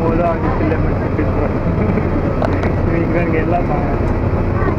Mula kita lemah sikit pun, mingguan gelap.